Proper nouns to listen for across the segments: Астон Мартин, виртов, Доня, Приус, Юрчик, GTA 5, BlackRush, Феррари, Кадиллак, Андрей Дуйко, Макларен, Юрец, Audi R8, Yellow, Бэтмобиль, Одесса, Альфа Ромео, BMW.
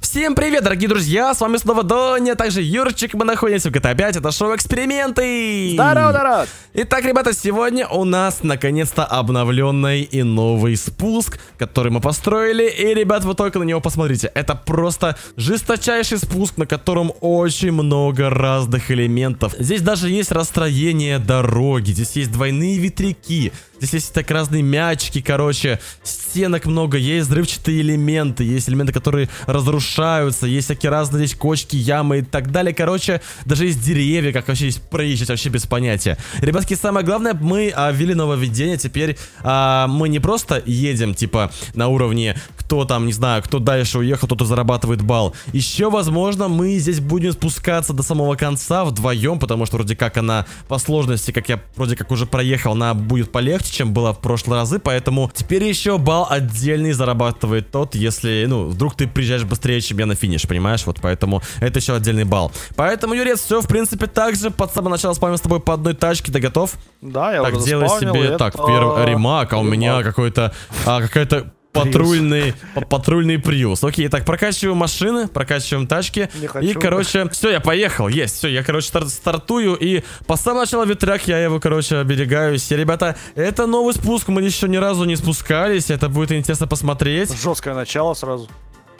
Всем привет, дорогие друзья, с вами снова Доня, также Юрчик, мы находимся в GTA 5, это шоу Эксперименты. Здорово, народ! Итак, ребята, сегодня у нас наконец-то обновленный и новый спуск, который мы построили, и, ребят, вы только на него посмотрите, это просто жесточайший спуск, на котором очень много разных элементов. Здесь даже есть расстроение дороги, здесь есть двойные ветряки, здесь есть так разные мячики, короче, стенок много, есть взрывчатые элементы, есть элементы, которые разрушаются. Есть всякие разные здесь кочки, ямы и так далее. Короче, даже есть деревья, как вообще здесь проезжать, вообще без понятия. Ребятки, самое главное, мы ввели нововведение. Теперь мы не просто едем, типа, на уровне, кто там, не знаю, кто дальше уехал, кто-то зарабатывает балл. Еще, возможно, мы здесь будем спускаться до самого конца вдвоем, потому что вроде как она по сложности, как я вроде как уже проехал, она будет полегче, чем была в прошлые разы. Поэтому теперь еще балл отдельный зарабатывает тот, если, ну, вдруг ты приезжаешь быстрее, чем я на финиш, понимаешь, вот поэтому это еще отдельный балл. Поэтому, Юрец, все, в принципе, так же, под самого начала с вами с тобой по одной тачке, ты готов? Да, я так, уже делай себе, это... так, первый ремак, а у меня какой-то, какая-то патрульный приус. Окей, так, прокачиваем машины, прокачиваем тачки. И, короче, все, я поехал, есть, все, я, короче, стартую. И по самому началу ветряк я его, короче, оберегаюсь. И, ребята, это новый спуск, мы еще ни разу не спускались, это будет интересно посмотреть. Жесткое начало сразу.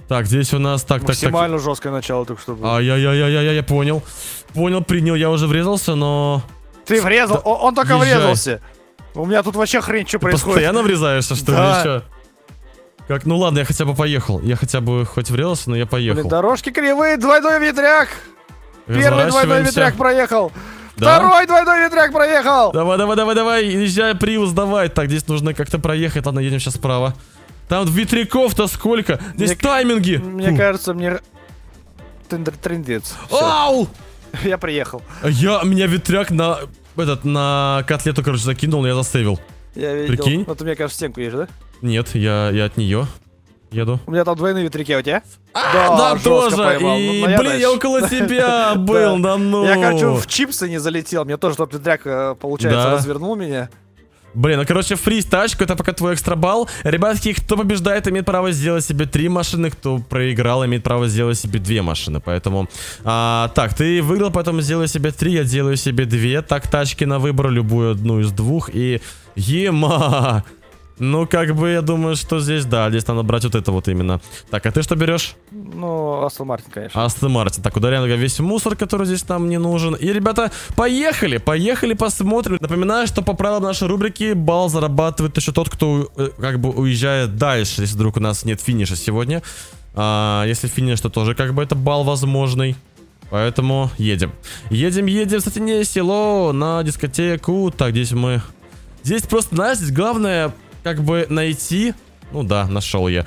Так, здесь у нас так, максимально жесткое начало, так что. Я понял. Понял, принял, я уже врезался, но. Ты врезал? Да. Он только езжай. Врезался. У меня тут вообще хрень, что происходит. Постоянно врезаешься, что ли, еще? Как, ну ладно, я хотя бы поехал. Я хотя бы хоть врезался, но я поехал. Блин, дорожки кривые, двойной ветряк. Первый двойной ветряк проехал. Да? Второй двойной ветряк проехал. Давай, езжай, приус, давай. Так, здесь нужно как-то проехать. Ладно, едем сейчас справа. Там ветряков-то сколько? Здесь тайминги! Мне кажется, мне... Трындец. Ау! Я приехал. Меня ветряк на... Этот, на котлету, короче, закинул, но я засейвил. Я видел. Прикинь? Вот ты, мне кажется, в стенку едешь, да? Нет, я от нее еду. У меня там двойные ветряки, а у тебя? Да, тоже. И, блин, я около тебя был, да ну. Я, короче, в чипсы не залетел. Мне тоже там ветряк, получается, развернул меня. Блин, ну короче, фриз тачку, это пока твой экстрабал. Ребятки, кто побеждает, имеет право сделать себе 3 машины, кто проиграл, имеет право сделать себе 2 машины. Поэтому, так, ты выиграл, поэтому сделай себе 3, я делаю себе 2. Так, тачки на выбор, любую одну из двух. И, ема! Ну, как бы, я думаю, что здесь, да, здесь надо брать вот это вот именно. Так, а ты что берешь? Ну, Астон Мартин, конечно. Астон Мартин. Так, ударяем весь мусор, который здесь нам не нужен. И, ребята, поехали, посмотрим. Напоминаю, что по правилам нашей рубрики балл зарабатывает еще тот, кто, как бы, уезжает дальше, если вдруг у нас нет финиша сегодня. Если финиш, то тоже, как бы, это балл возможный. Поэтому едем. Едем, кстати, не село, на дискотеку. Так, здесь мы... Здесь просто, знаешь, здесь главное... Как бы найти... Ну да, нашел я.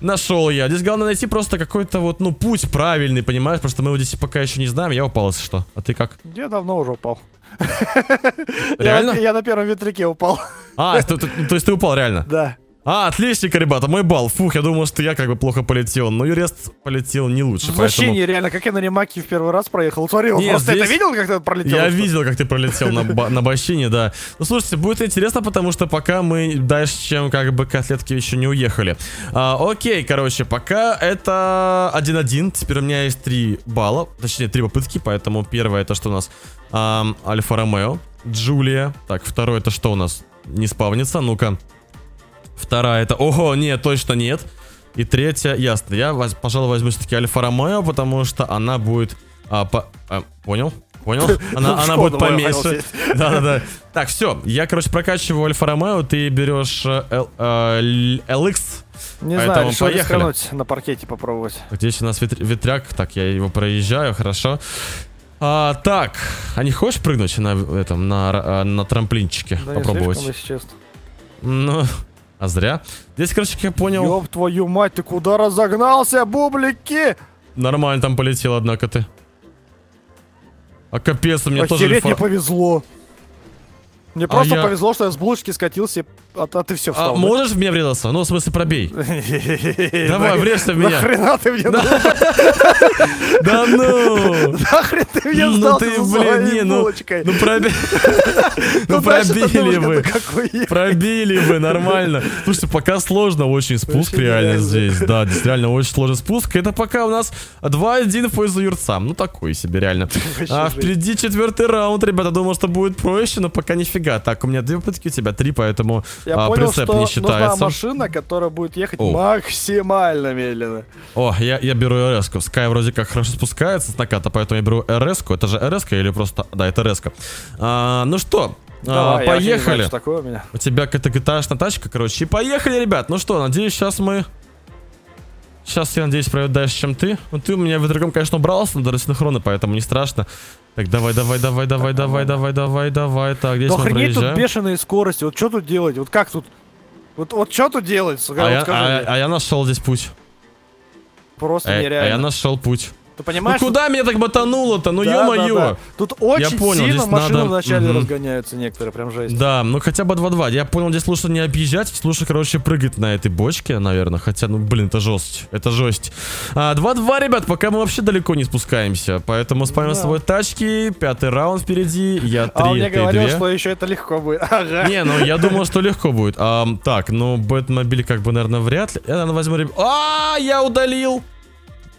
Здесь главное найти просто какой-то вот, ну, путь правильный, понимаешь? Просто мы вот здесь пока еще не знаем. Я упал, если что. А ты как? Я давно уже упал. Реально? Я на первом ветряке упал. А, то есть ты упал, реально? Да. А, отличненько, ребята, мой балл. Фух, я думал, что я как бы плохо полетел. Но Юрец полетел не лучше. Вообще реально, как я на ремаке в первый раз проехал. Смотри, он просто это видел, как ты пролетел? Я видел, как ты пролетел на бощине, да. Ну, слушайте, будет интересно, потому что пока мы дальше, чем как бы котлетки, еще не уехали. Окей, короче, пока это 1-1. Теперь у меня есть 3 балла. Точнее, 3 попытки, поэтому первое это что у нас? Альфа Ромео, Джулия. Так, второе это что у нас? Не спавнится, ну-ка. Вторая это... Ого, нет, точно нет. И третья, ясно. Я, пожалуй, возьму все-таки Альфа Ромео, потому что она будет... Понял? Она будет поменьше. Да. Так, все. Я, короче, прокачиваю Альфа Ромео. Ты берешь LX. Не знаю, решил рискнуть на паркете попробовать. Здесь у нас ветряк. Так, я его проезжаю, хорошо. Так, а не хочешь прыгнуть на трамплинчике? Попробовать? Ну... А зря. Здесь, короче, я понял... Ёб твою мать, ты куда разогнался, бублики? Нормально там полетел, однако, ты. А капец, у меня тоже... Охереть, не повезло. Мне просто повезло, что я с булочки скатился, а ты все встал. А можешь в меня врезаться? Ну, в смысле, пробей. Давай, врежься в меня. Нахрена ты мне дал? Да ну! Нахрен ты мне сдал со своей булочкой? Ну, пробили вы. Пробили вы, нормально. Слушайте, пока сложно очень спуск реально здесь. Да, здесь реально очень сложный спуск. Это пока у нас 2-1 в пользу Юрца. Ну, такой себе реально. А впереди 4-й раунд, ребята. Думал, что будет проще, но пока нифига. Так, у меня 2 попытки, у тебя 3, поэтому прицеп не считается. Нужна машина, которая будет ехать максимально медленно. О, я беру РС-ку. Скай вроде как хорошо спускается с наката, поэтому я беру РС-ку. Это же РС-ка или просто... Да, это РС-ка. Ну что... Давай, поехали. Знаю, что у меня. У тебя какая-то GTA-шная тачка, короче. И поехали, ребят. Ну что, надеюсь, сейчас мы... Сейчас, я надеюсь, пройдет дальше, чем ты. Ну ты у меня в другом, конечно, убрался, но до рассинхрона, поэтому не страшно. Так, давай. Так, здесь мы проезжаем. Да хренеть тут бешеные скорости. Вот что тут делать? Вот как тут? Вот что тут делать? А я нашел здесь путь. Просто нереально. А я нашел путь. Ты понимаешь? Ну куда меня так ботануло-то? Ну ё-моё! Тут очень сильно машины вначале разгоняются некоторые, прям жесть. Да, ну хотя бы 2-2. Я понял, здесь лучше не объезжать, лучше, короче, прыгать на этой бочке, наверное. Хотя, ну блин, это жесть. Это жесть. 2-2, ребят, пока мы вообще далеко не спускаемся. Поэтому спаем с собой тачки. 5-й раунд впереди. Я 3, ты 2. А он мне говорил, что еще это легко будет. Не, ну я думал, что легко будет. Так, ну Бэтмобиль как бы, наверное, вряд ли. Я, наверное, возьму... А, я удалил!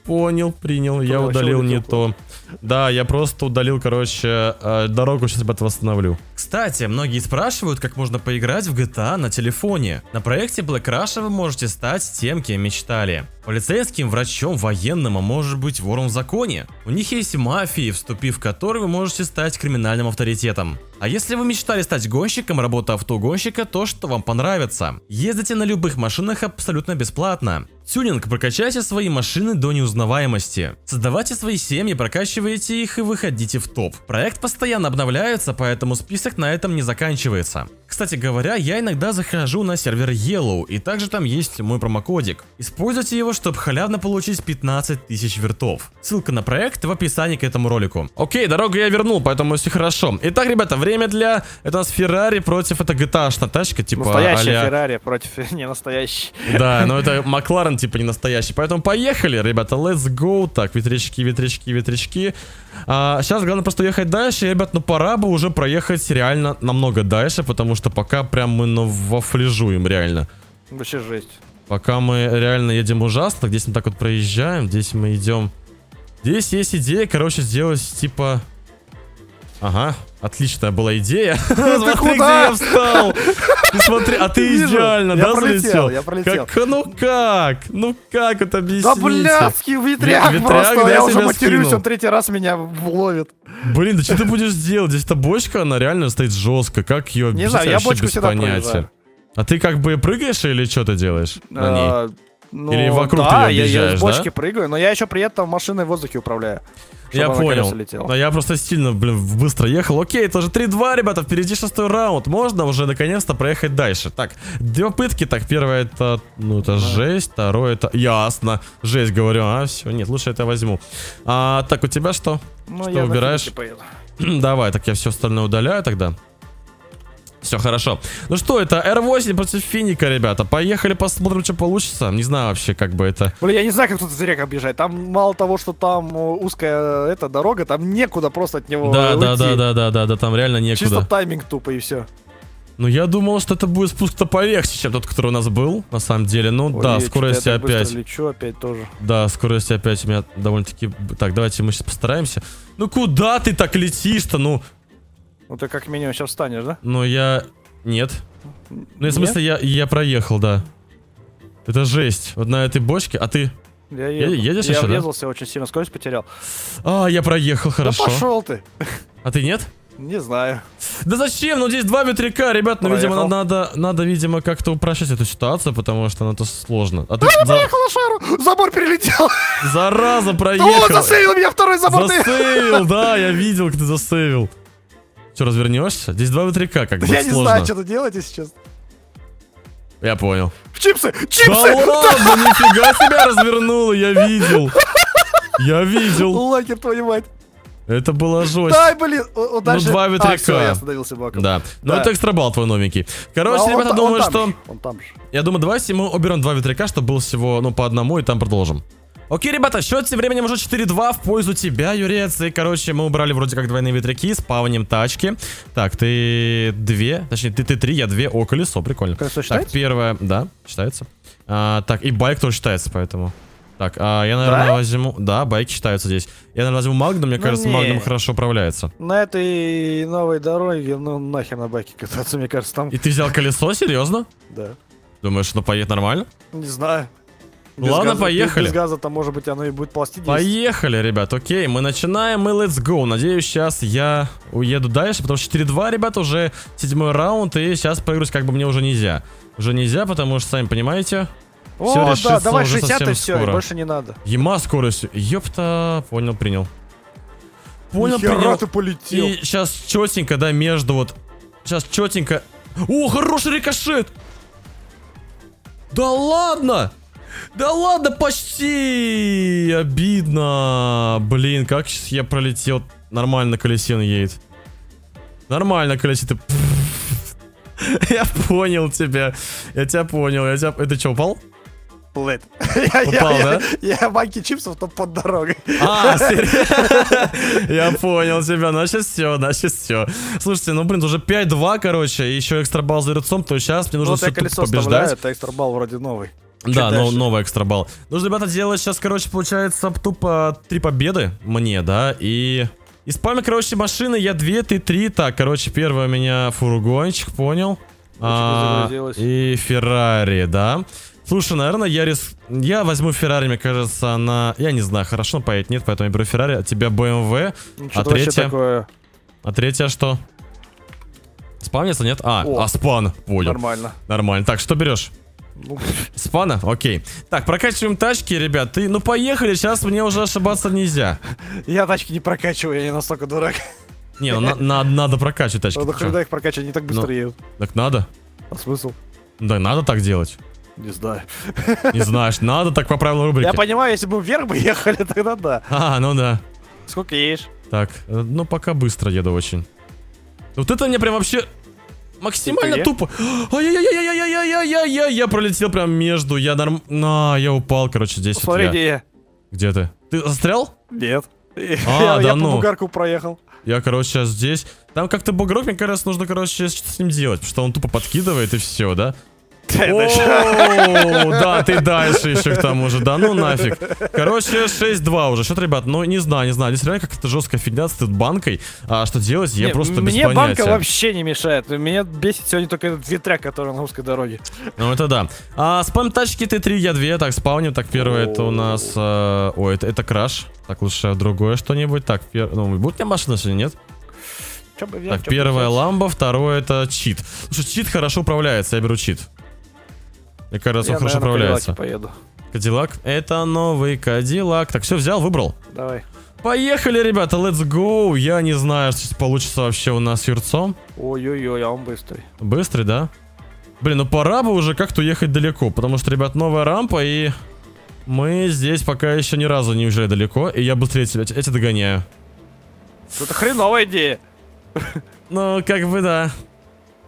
Понял, принял, я удалил не то. Да, я просто удалил, короче, дорогу сейчас, ребята, восстановлю. Кстати, многие спрашивают, как можно поиграть в GTA на телефоне. На проекте BlackRush вы можете стать тем, кем мечтали. Полицейским, врачом, военным, а может быть вором в законе. У них есть мафии, вступив в которые вы можете стать криминальным авторитетом. А если вы мечтали стать гонщиком, работа автогонщика, то что вам понравится. Ездите на любых машинах абсолютно бесплатно. Тюнинг, прокачайте свои машины до неузнаваемости. Создавайте свои семьи, прокачивайте их и выходите в топ. Проект постоянно обновляется, поэтому список на этом не заканчивается. Кстати говоря, я иногда захожу на сервер Yellow, и также там есть мой промокодик. Используйте его, чтобы халявно получить 15 тысяч вертов. Ссылка на проект в описании к этому ролику. Окей, дорогу я вернул, поэтому все хорошо. Итак, ребята, время для... Это у нас Феррари против... Это GTA-шная тачка, типа... Настоящая Феррари против не настоящей. Да, но это Макларен, типа, не настоящий. Поэтому поехали, ребята, let's go. Так, ветрячки. Сейчас главное просто ехать дальше. Ребят, ну пора бы уже проехать реально намного дальше, потому что пока прям мы вафлижуем реально. Вообще жесть. Пока мы реально едем ужасно. Здесь мы так вот проезжаем, здесь мы идем. Здесь есть идея, короче, сделать типа... Ага, отличная была идея. Смотри, где я встал. Смотри, а ты идеально, да, залетел? Я пролетел. Ну как это объяснить? Да блядский ветряк просто, я уже матерюсь, он 3-й раз меня ловит. Блин, да что ты будешь делать? Здесь-то бочка, она реально стоит жестко. Как ее объяснить, вообще без понятия. А ты как бы прыгаешь или что ты делаешь на ней? Ну, или вокруг ты объезжаешь, я из бочки прыгаю, но я еще при этом машиной в воздухе управляю. Я понял, но я просто сильно, блин, быстро ехал. Окей, это же 3-2, ребята, впереди 6-й раунд. Можно уже наконец-то проехать дальше. Так, 2 попытки, так, первое это, ну это жесть, второе это, ясно, жесть, говорю, все, нет, лучше это возьму. Так, у тебя что? Ну, что убираешь? Давай, так я все остальное удаляю тогда. Все, хорошо. Ну что, это R8 против Финика, ребята. Поехали, посмотрим, что получится. Не знаю вообще, как бы это... Блин, я не знаю, как тут из рек объезжать. Там мало того, что там узкая эта дорога, там некуда просто от него уйти. Да, там реально некуда. Чисто тайминг тупо и все. Ну, я думал, что это будет спуск-то полегче, чем тот, который у нас был, на самом деле. Ну, да, скорость опять. Лечу опять тоже. Да, скорость опять у меня довольно-таки... Так, давайте мы сейчас постараемся. Ну, куда ты так летишь-то, ну... Ну ты как минимум сейчас встанешь, да? Ну я... Нет. Ну в смысле я проехал, да. Это жесть. Вот на этой бочке, а ты... Я едешь еще, да? Я врезался очень сильно, скорость потерял. А, я проехал, хорошо. Да пошел ты. А ты нет? Не знаю. Да зачем? Ну здесь 2 ветряка, ребят, ну видимо надо, видимо, как-то упрощать эту ситуацию, потому что она-то сложно. А ты проехала шару! Забор перелетел! Зараза, проехал! Ну он засейвил меня, второй забор! Засейвил, да, я видел, как ты засейвил. Что, развернешься? Здесь 2 ветряка, как бы сложно. Я не знаю, что ты делаете сейчас. Я понял. Чипсы! Чипсы! Да ладно, нифига себя развернуло, я видел. Я видел. Лакер, твою мать. Это было жестко. Дай, блин, удачи. Ну, два ветряка. Все, я остановился боком. Да. Ну, это экстрабал твой новенький. Короче, а ребята, думаю, что... Я думаю, давайте мы уберем два ветряка, чтобы было всего, ну, по одному, и там продолжим. Окей, ребята, счет тем временем уже 4-2 в пользу тебя, Юрец. И, короче, мы убрали вроде как двойные ветряки, спавним тачки. Так, ты две, точнее, ты три, я две, о, колесо, прикольно. Колесо считается? Так, первое, да, считается. А, так, и байк тоже считается, поэтому... Так, а я, наверное, да? возьму... Да, байки считаются здесь. Я, наверное, возьму Магнум, мне кажется, не. Магнум хорошо управляется. На этой новой дороге, ну, нахер на байке кататься, мне кажется, там... И ты взял колесо, серьезно? Да. Думаешь, оно поедет нормально? Не знаю. Ладно, поехали. Без газа там, может быть, оно и будет пластить. Поехали, ребят, окей, мы начинаем, мы let's go. Надеюсь, сейчас я уеду дальше, потому что 4-2, ребят, уже 7-й раунд, и сейчас поиграть как бы мне уже нельзя. Уже нельзя, потому что, сами понимаете... Все, о, да, давай 60 и все, скоро. И больше не надо. Ема скорость, ёпта, понял, принял. Понял, нихера принял. Ты полетел. И сейчас четенько, да, между вот, сейчас четенько. О, хороший рикошет. Да ладно, почти. Обидно, блин, как сейчас я пролетел. Нормально колесин едет. Нормально колесит. Я понял тебя, я тебя понял. Это что, упал? Плэт. Упал, да? Я банки чипсов там под дорогой. А, серьезно? Я понял тебя, значит все, Слушайте, ну блин, уже 5-2, короче, и еще экстрабал за Юрцом, то сейчас мне нужно все тут побеждать. Это экстрабал вроде новый. Да, новый экстрабал. Нужно, ребята, делать сейчас, короче, получается тупо 3 победы мне, да, и... И спамя, короче, машины, я 2, ты 3. Так, короче, первый у меня фургончик, понял. И Феррари, да. Слушай, наверное, я возьму Феррари, мне кажется, она... Я не знаю, хорошо поедет, нет, поэтому я беру Феррари. А тебя BMW. Ну, а третья? Такое... А третья что? Спавнится, нет? А, о, а спан. Понял. Нормально. Нормально. Так, что берешь? Спана? Окей. Так, прокачиваем тачки, ребят. Ну поехали, сейчас мне уже ошибаться нельзя. Я тачки не прокачиваю, я не настолько дурак. Не, ну надо прокачивать тачки. Ну когда их прокачивать, они так быстро едут. Так надо? А смысл? Да, надо так делать. Не знаю. Не знаешь, надо так по правилам рубрики. Я понимаю, если бы вверх бы ехали, тогда да. А, ну да. Сколько едешь? Так, ну пока быстро еду очень. Вот это мне прям вообще... Максимально тупо. Я пролетел прям между. Я норм... На, я упал, короче, здесь. Смотри, где я. Где ты? Ты застрял? Нет. Я по бугарку проехал. Я, короче, сейчас здесь. Там как-то бугрок, мне кажется, нужно, короче, что-то с ним делать. Потому что он тупо подкидывает и все, да? Да, ты дальше еще к тому же. Да ну нафиг. Короче, 6-2 уже. Что-то, ребят, ну не знаю. Здесь реально как-то жесткая фигня с банкой. А что делать, я просто без понятия. Мне банка вообще не мешает. Меня бесит сегодня только этот ветряк, который на узкой дороге. Ну это да. А спам тачки Т3, я 2. Так, спауним. Так, первое это у нас... Ой, это краш. Так, лучше другое что-нибудь. Так, ну будет у меня машина сегодня, нет? Так, первое ламба, второе это чит. Слушай, чит хорошо управляется, я беру чит. Мне кажется, он хорошо управляется. Кадиллак. Это новый Кадиллак. Так, все взял, выбрал. Давай. Поехали, ребята, let's go. Я не знаю, что получится вообще у нас с Юрцом. Ой-ой-ой, а он быстрый. Быстрый, да? Блин, ну пора бы уже как-то ехать далеко. Потому что, ребят, новая рампа, и мы здесь пока еще ни разу не уезжали далеко. И я быстрее эти догоняю. Это хреновая идея. Ну, как бы да.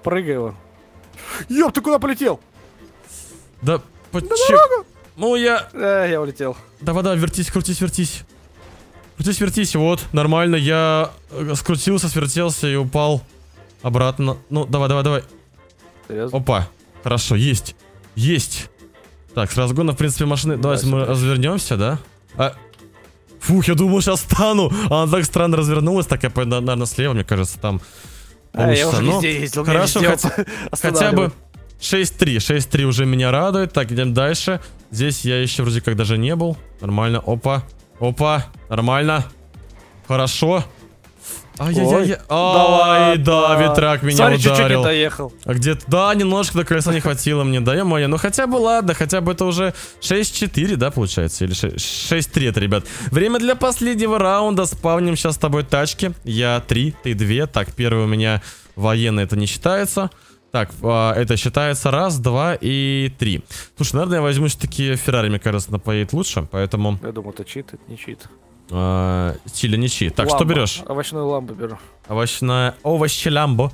Прыгай его. Ёп, ты куда полетел? Да, ну я... я улетел. Да, вертись, крутись, вертись. Крутись, вертись, вот, нормально, я скрутился, свертелся и упал обратно. Ну, давай. Серьезно? Опа, хорошо, есть. Так, с разгона, в принципе, машины... Давайте мы развернемся, да? Фух, я думал, сейчас стану. Она так странно развернулась, так я пойду, наверное, слева, мне кажется, там... я уже везде ездил, хорошо, хотя бы... 6-3 уже меня радует. Так, идем дальше. Здесь я еще вроде как даже не был. Нормально, опа, нормально. Хорошо. Ай-яй-яй, ай, да, ветрак меня ударил. Смотри, чуть-чуть доехал. А где-то, да, немножко до колеса не хватило мне, да, е-мое. Ну хотя бы, ладно, хотя бы это уже 6-4, да, получается, или 6-3 это, ребят. Время для последнего раунда, спавним сейчас с тобой тачки. Я 3, ты 2, так, первый у меня военный, это не считается. Так, это считается раз, два и три. Слушай, наверное, я возьму все-таки Феррари, мне кажется, напоедет лучше, поэтому... Я думал, это чит, это не чит. Чили ничьи. Так, ламбо. Что берешь? Овощную ламбу беру. Овощная... Овощи лямбо.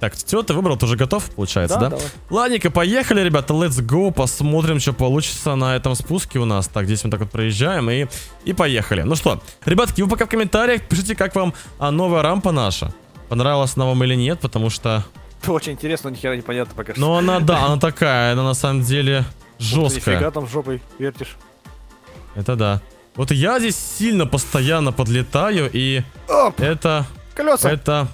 Так, все, ты выбрал, ты уже готов, получается, да? Ладненько, поехали, ребята, let's go, посмотрим, что получится на этом спуске у нас. Так, здесь мы так вот проезжаем и поехали. Ну что, ребятки, вы пока в комментариях пишите, как вам новая рампа наша. Понравилась она вам или нет, потому что... Очень интересно, ни хера непонятно пока что. Ну она, да, она такая, она на самом деле жесткая. Нифига там жопой вертишь. Это да. Вот я здесь сильно постоянно подлетаю, и это... Колеса!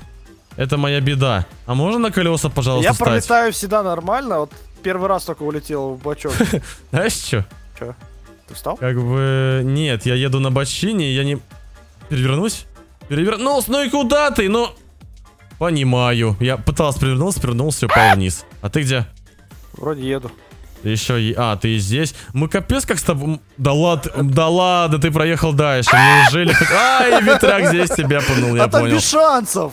Это моя беда. А можно на колеса, пожалуйста, я встать? Пролетаю всегда нормально, вот первый раз только улетел в бачок. Знаешь, что? Че? Ты встал? Как бы... Нет, я еду на бочине, я не... Перевернусь? Перевернулся, ну и куда ты? Ну... Понимаю. Я пытался перевернулся, упал вниз. А ты где? Вроде еду. Ты еще... А, ты здесь. Мы капец как с тобой... Да ладно, ты проехал дальше. Неужели... Ай, ветряк здесь тебя пнул, я понял. А там без шансов.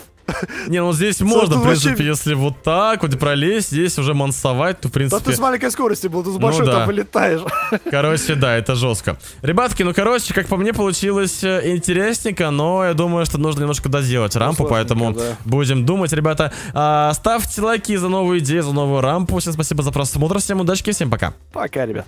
Не, ну здесь можно, в принципе, если вот так вот пролезть, здесь уже мансовать, то в принципе... Да ты с маленькой скоростью был, ты с большой там вылетаешь. Короче, да, это жестко. Ребятки, ну короче, как по мне получилось интересненько, но я думаю, что нужно немножко доделать рампу, поэтому будем думать, ребята. Ставьте лайки за новую идею, за новую рампу. Всем спасибо за просмотр, всем удачи, всем пока. Пока, ребят.